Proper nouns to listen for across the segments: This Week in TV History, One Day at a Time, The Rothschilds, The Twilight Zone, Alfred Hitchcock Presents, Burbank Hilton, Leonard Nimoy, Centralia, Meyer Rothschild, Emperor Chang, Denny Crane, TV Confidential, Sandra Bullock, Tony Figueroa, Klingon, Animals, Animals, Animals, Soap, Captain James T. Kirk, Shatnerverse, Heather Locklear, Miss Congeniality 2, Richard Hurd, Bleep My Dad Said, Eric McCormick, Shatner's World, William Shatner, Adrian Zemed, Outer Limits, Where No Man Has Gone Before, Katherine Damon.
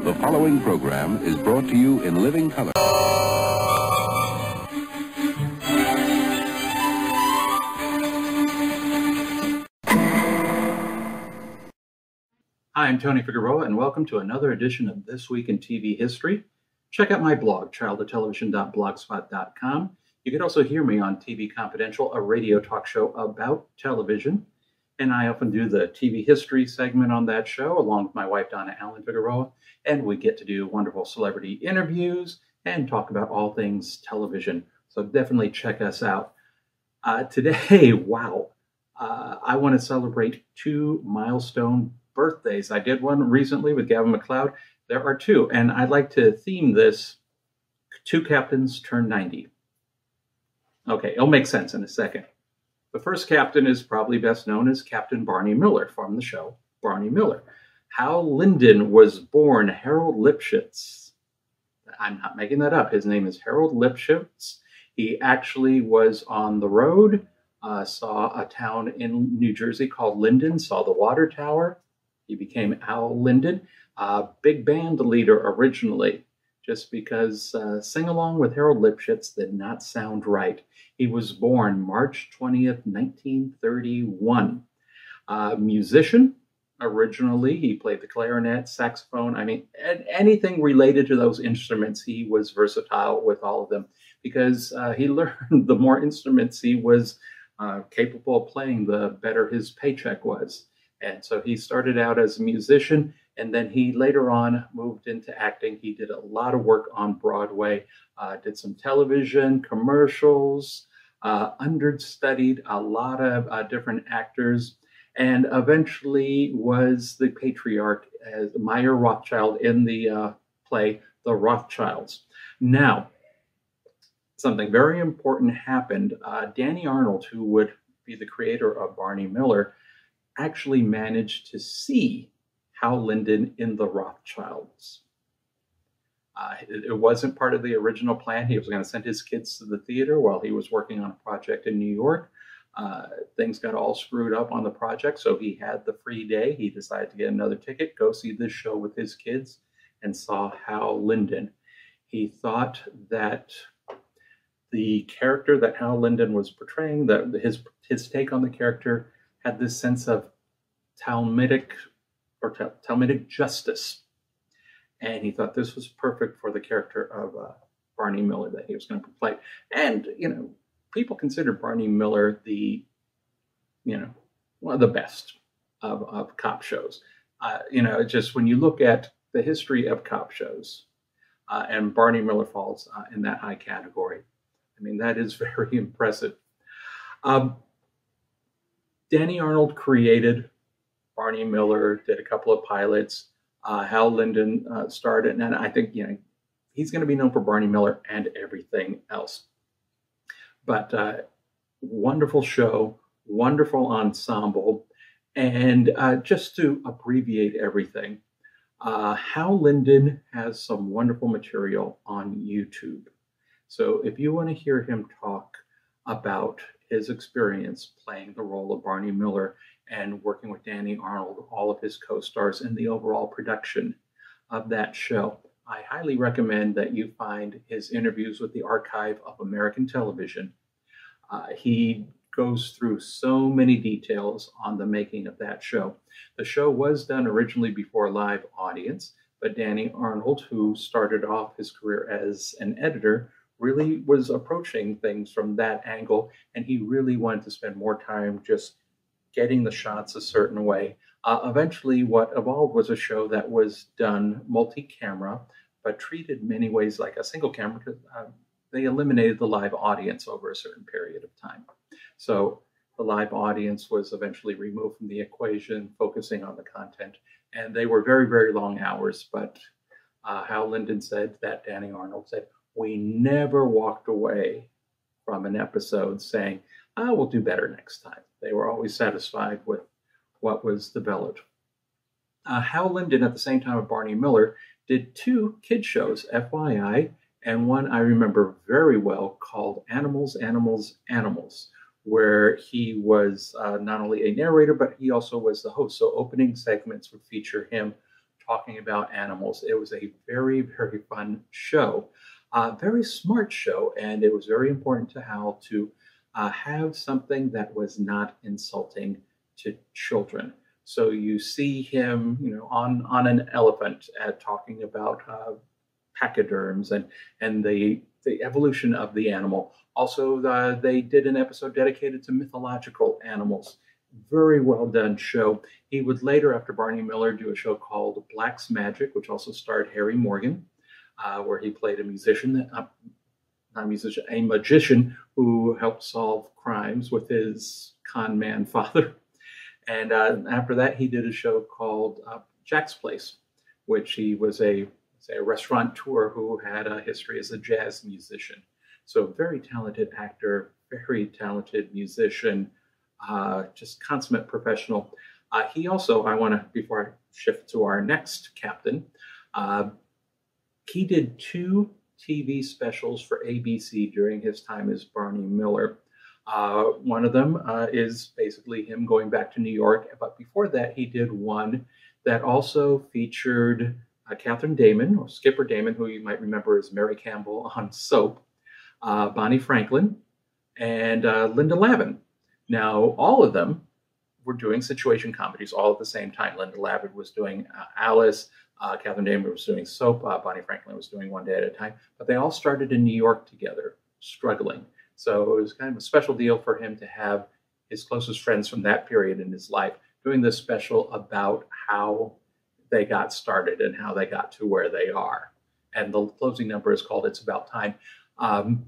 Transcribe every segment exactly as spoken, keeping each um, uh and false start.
The following program is brought to you in living color. Hi, I'm Tony Figueroa, and welcome to another edition of This Week in T V History. Check out my blog, child of television dot blogspot dot com. You can also hear me on T V Confidential, a radio talk show about television. And I often do the T V history segment on that show, along with my wife, Donna Allen Figueroa. And we get to do wonderful celebrity interviews and talk about all things television. So definitely check us out. Uh, today, wow, uh, I want to celebrate two milestone birthdays. I did one recently with Gavin McLeod. There are two, and I'd like to theme this, Two Captains Turn ninety. Okay, it'll make sense in a second. The first captain is probably best known as Captain Barney Miller from the show Barney Miller. Hal Linden was born Harold Lipschitz. I'm not making that up. His name is Harold Lipschitz. He actually was on the road, uh, saw a town in New Jersey called Linden, saw the water tower. He became Hal Linden, uh, big band leader originally, just because uh, sing-along with Harold Lipschitz did not sound right. He was born March twentieth, nineteen thirty-one. Uh, musician, originally, he played the clarinet, saxophone, I mean, and anything related to those instruments, he was versatile with all of them, because uh, he learned the more instruments he was uh, capable of playing, the better his paycheck was. And so he started out as a musician, and then he later on moved into acting. He did a lot of work on Broadway, uh, did some television, commercials, uh, understudied a lot of uh, different actors, and eventually was the patriarch as Meyer Rothschild in the uh, play The Rothschilds. Now, something very important happened. Uh, Danny Arnold, who would be the creator of Barney Miller, actually managed to see Hal Linden in The Rothschilds. Uh, it, it wasn't part of the original plan. He was going to send his kids to the theater while he was working on a project in New York. Uh, things got all screwed up on the project, so he had the free day. He decided to get another ticket, go see this show with his kids, and saw Hal Linden. He thought that the character that Hal Linden was portraying, that his, his take on the character, had this sense of Talmudic or Talmudic justice. And he thought this was perfect for the character of uh, Barney Miller that he was going to play. And, you know, people consider Barney Miller the, you know, one of the best of, of cop shows. Uh, you know, just when you look at the history of cop shows, uh, and Barney Miller falls uh, in that high category. I mean, that is very impressive. Um, Danny Arnold created Barney Miller, did a couple of pilots. Uh, Hal Linden uh, started, and I think, you know, he's going to be known for Barney Miller and everything else. But uh, wonderful show, wonderful ensemble, and uh, just to abbreviate everything, uh, Hal Linden has some wonderful material on YouTube. So if you want to hear him talk about his experience playing the role of Barney Miller and working with Danny Arnold, all of his co-stars, and the overall production of that show, I highly recommend that you find his interviews with the Archive of American Television. Uh, he goes through so many details on the making of that show. The show was done originally before a live audience, but Danny Arnold, who started off his career as an editor, really was approaching things from that angle, and he really wanted to spend more time just getting the shots a certain way. Uh, eventually, what evolved was a show that was done multi-camera, but treated many ways like a single camera, because uh, they eliminated the live audience over a certain period of time. So the live audience was eventually removed from the equation, focusing on the content, and they were very, very long hours, but uh, Hal Linden said that Danny Arnold said, "We never walked away from an episode saying, I will do better next time." They were always satisfied with what was developed. Uh, Hal Linden, at the same time of Barney Miller, did two kid shows, F Y I, and one I remember very well called Animals, Animals, Animals, where he was uh, not only a narrator, but he also was the host. So opening segments would feature him talking about Animals. It was a very, very fun show, uh, very smart show, and it was very important to Hal to uh, have something that was not insulting to children. So you see him, you know, on, on an elephant uh, talking about uh, pachyderms and, and the, the evolution of the animal. Also, uh, they did an episode dedicated to mythological animals. Very well done show. He would later, after Barney Miller, do a show called Black's Magic, which also starred Harry Morgan, uh, where he played a musician, uh, not a musician, a magician who helped solve crimes with his con man father. And uh, after that, he did a show called uh, Jack's Place, which he was a, say, a restaurateur who had a history as a jazz musician. So very talented actor, very talented musician, uh, just consummate professional. Uh, he also, I want to, before I shift to our next captain, uh, he did two T V specials for A B C during his time as Barney Miller. Uh, one of them uh, is basically him going back to New York. But before that, he did one that also featured uh, Katherine Damon, or Skipper Damon, who you might remember as Mary Campbell on Soap, uh, Bonnie Franklin, and uh, Linda Lavin. Now, all of them were doing situation comedies all at the same time. Linda Lavin was doing uh, Alice, uh, Katherine Damon was doing Soap, uh, Bonnie Franklin was doing One Day at a Time. But they all started in New York together, struggling. So it was kind of a special deal for him to have his closest friends from that period in his life doing this special about how they got started and how they got to where they are. And the closing number is called It's About Time. Um,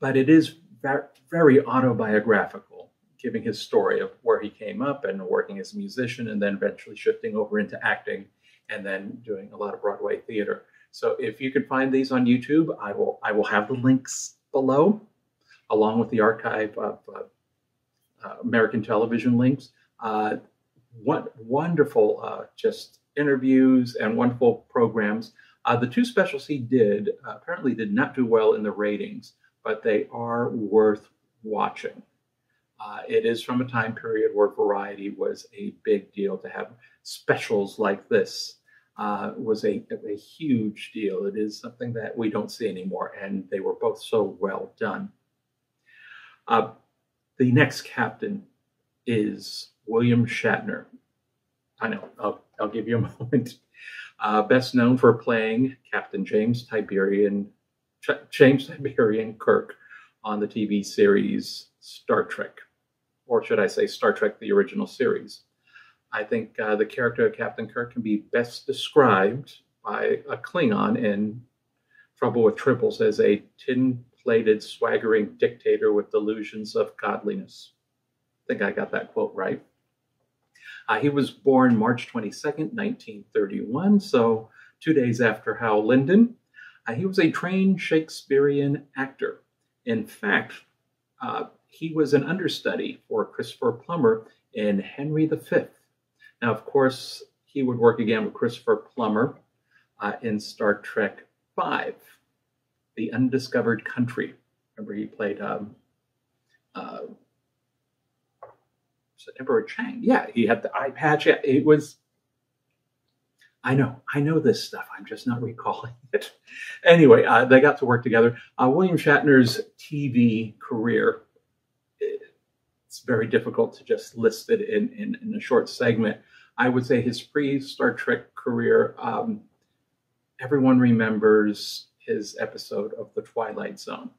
but it is very autobiographical, giving his story of where he came up and working as a musician and then eventually shifting over into acting and then doing a lot of Broadway theater. So if you can find these on YouTube, I will, I will have the links below, along with the archive of uh, uh, American television links. Uh, what wonderful uh, just interviews and wonderful programs. Uh, the two specials he did uh, apparently did not do well in the ratings, but they are worth watching. Uh, it is from a time period where variety was a big deal. To have specials like this uh, was a, a huge deal. It is something that we don't see anymore, and they were both so well done. Uh, the next captain is William Shatner. I know, I'll, I'll give you a moment. Uh, best known for playing Captain James Tiberian, Ch James Tiberian Kirk on the T V series Star Trek, or should I say Star Trek, the original series. I think uh, the character of Captain Kirk can be best described by a Klingon in Trouble with Tribbles as a tin plated, swaggering dictator with delusions of godliness. I think I got that quote right. Uh, he was born March twenty-second, nineteen thirty-one, so two days after Hal Linden. Uh, he was a trained Shakespearean actor. In fact, uh, he was an understudy for Christopher Plummer in Henry the Fifth. Now, of course, he would work again with Christopher Plummer uh, in Star Trek five. The Undiscovered Country. Remember, he played um, uh, was it Emperor Chang. Yeah, he had the eye patch. Yeah, it was. I know, I know this stuff. I'm just not recalling it. Anyway, uh, they got to work together. Uh, William Shatner's T V career. It's very difficult to just list it in in, in a short segment. I would say his pre-Star Trek career. Um, everyone remembers his episode of The Twilight Zone.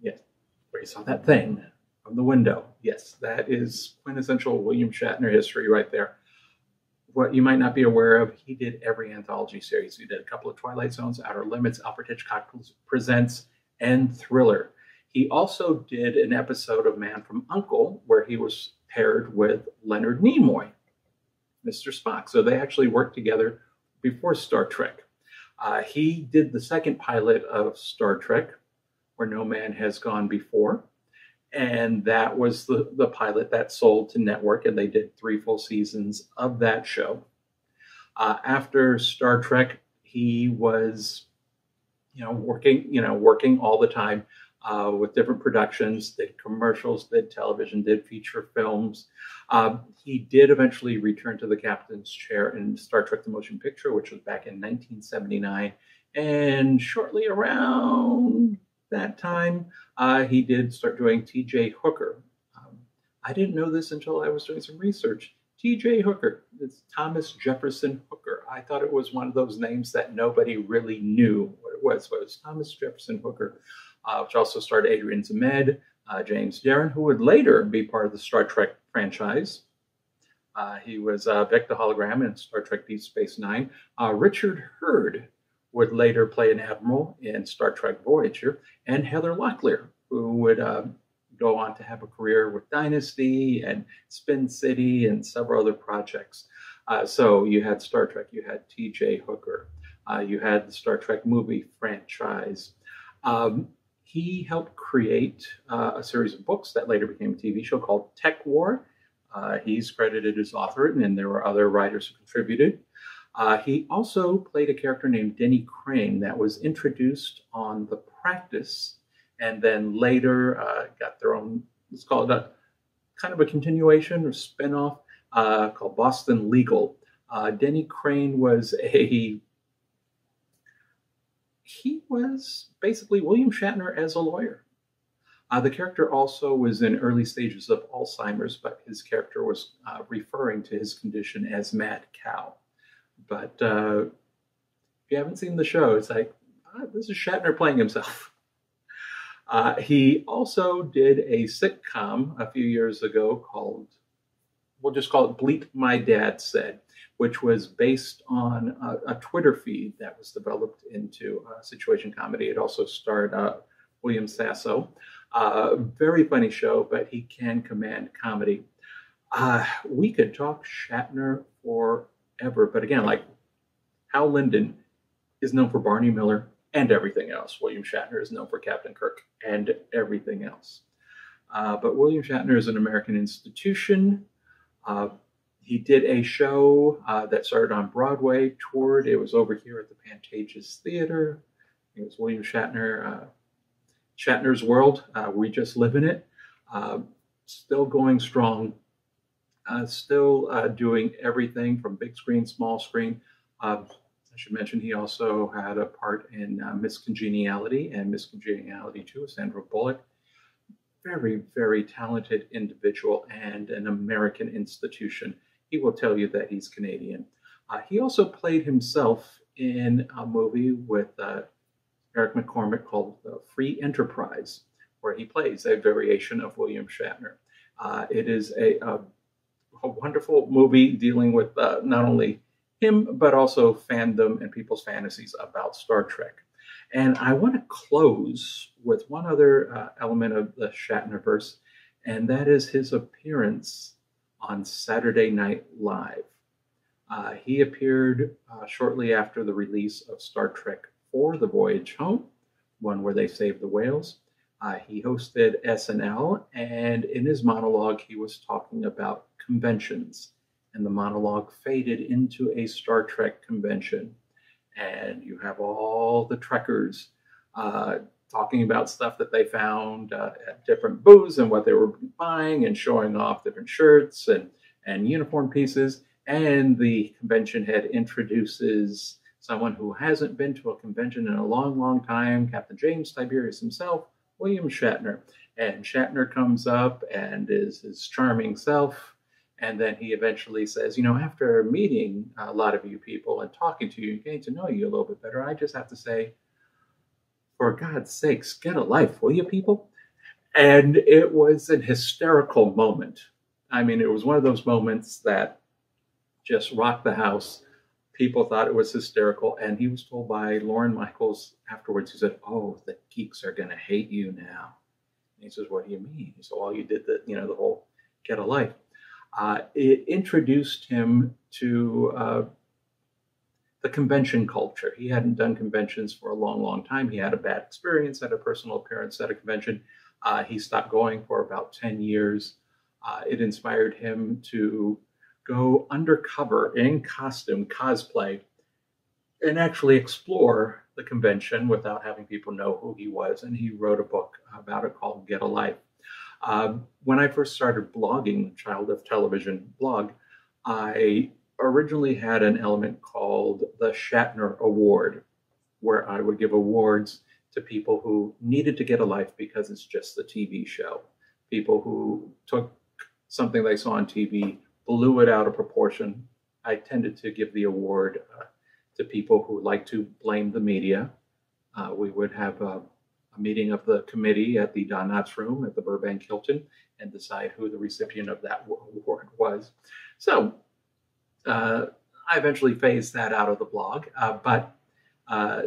Yes, where he saw that thing from the window. Yes, that is quintessential William Shatner history right there. What you might not be aware of, he did every anthology series. He did a couple of Twilight Zones, Outer Limits, Alfred Hitchcock Presents, and Thriller. He also did an episode of Man from U N C L E where he was paired with Leonard Nimoy, Mister Spock. So they actually worked together before Star Trek. Uh, he did the second pilot of Star Trek, Where No Man Has Gone Before. And that was the, the pilot that sold to network, and they did three full seasons of that show. Uh, after Star Trek, he was, you know, working, you know, working all the time. uh, with different productions, did commercials, did television, did feature films. Uh, he did eventually return to the captain's chair in Star Trek The Motion Picture, which was back in nineteen seventy-nine. And shortly around that time, uh, he did start doing T J. Hooker. Um, I didn't know this until I was doing some research. T J. Hooker, it's Thomas Jefferson Hooker. I thought it was one of those names that nobody really knew what it was, but it was Thomas Jefferson Hooker, uh, which also starred Adrian Zemed, uh, James Darren, who would later be part of the Star Trek franchise. Uh, he was uh, Vec the Hologram in Star Trek Deep Space Nine. Uh, Richard Hurd would later play an admiral in Star Trek Voyager, and Heather Locklear, who would... Uh, go on to have a career with Dynasty and Spin City and several other projects. Uh, so you had Star Trek, you had T J. Hooker, uh, you had the Star Trek movie franchise. Um, he helped create uh, a series of books that later became a T V show called Tech War. Uh, he's credited as author, and there were other writers who contributed. Uh, he also played a character named Denny Crane that was introduced on The Practice, and then later uh, got their own, let's call it a kind of a continuation or spinoff uh, called Boston Legal. Uh, Denny Crane was a, he was basically William Shatner as a lawyer. Uh, the character also was in early stages of Alzheimer's, but his character was uh, referring to his condition as mad cow. But uh, if you haven't seen the show, it's like, ah, this is Shatner playing himself. Uh, he also did a sitcom a few years ago called, we'll just call it Bleep My Dad Said, which was based on a, a Twitter feed that was developed into uh, situation comedy. It also starred uh, William Sasso. Uh, very funny show, but he can command comedy. Uh, we could talk Shatner forever, but again, like Hal Linden is known for Barney Miller and everything else. William Shatner is known for Captain Kirk and everything else. Uh, but William Shatner is an American institution. Uh, he did a show uh, that started on Broadway, toured. It was over here at the Pantages Theater. It was William Shatner, uh, Shatner's World. Uh, we just live in it. Uh, still going strong. Uh, still uh, doing everything from big screen, small screen. Uh, I should mention he also had a part in uh, Miss Congeniality and Miss Congeniality two with Sandra Bullock. Very, very talented individual and an American institution. He will tell you that he's Canadian. Uh, he also played himself in a movie with uh, Eric McCormick called uh, Free Enterprise, where he plays a variation of William Shatner. Uh, it is a, a, a wonderful movie dealing with uh, not only him, but also fandom and people's fantasies about Star Trek. And I want to close with one other uh, element of the Shatnerverse, and that is his appearance on Saturday Night Live. Uh, he appeared uh, shortly after the release of Star Trek four, The Voyage Home, one where they saved the whales. Uh, he hosted S N L, and in his monologue, he was talking about conventions. And the monologue faded into a Star Trek convention. And you have all the Trekkers uh, talking about stuff that they found uh, at different booths and what they were buying and showing off different shirts and, and uniform pieces. And the convention head introduces someone who hasn't been to a convention in a long, long time, Captain James Tiberius himself, William Shatner. And Shatner comes up and is his charming self. And then he eventually says, you know, after meeting a lot of you people and talking to you and getting to know you a little bit better, I just have to say, for God's sakes, get a life, will you people? And it was an hysterical moment. I mean, it was one of those moments that just rocked the house. People thought it was hysterical. And he was told by Lauren Michaels afterwards, he said, oh, the geeks are going to hate you now. And he says, what do you mean? He said, well, you did the, you know, the whole get a life. Uh, it introduced him to uh, the convention culture. He hadn't done conventions for a long, long time. He had a bad experience at a personal appearance at a convention. Uh, he stopped going for about ten years. Uh, it inspired him to go undercover in costume, cosplay, and actually explore the convention without having people know who he was. And he wrote a book about it called Get a Life. Uh, when I first started blogging, the Child of Television blog, I originally had an element called the Shatner Award, where I would give awards to people who needed to get a life because it's just the T V show. People who took something they saw on T V, blew it out of proportion. I tended to give the award uh, to people who like to blame the media. Uh, we would have a, a meeting of the committee at the Don Knotts Room at the Burbank Hilton and decide who the recipient of that award was. So uh, I eventually phased that out of the blog, uh, but uh,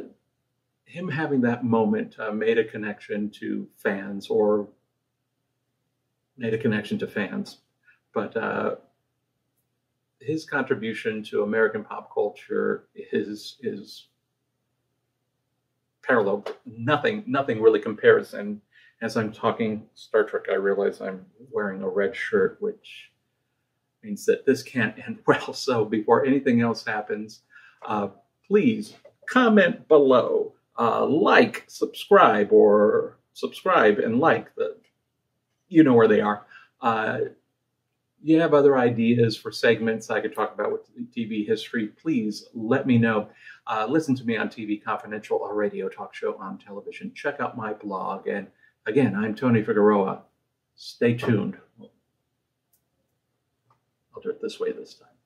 him having that moment uh, made a connection to fans or made a connection to fans. But uh, his contribution to American pop culture is is parallel. Nothing, nothing really compares. And as I'm talking Star Trek, I realize I'm wearing a red shirt, which means that this can't end well. So before anything else happens, uh, please comment below, uh, like, subscribe, or subscribe and like the. You know where they are. Uh, you have other ideas for segments I could talk about with T V history, please let me know. Uh, listen to me on T V Confidential, a radio talk show on television. Check out my blog. And again, I'm Tony Figueroa. Stay tuned. I'll do it this way this time.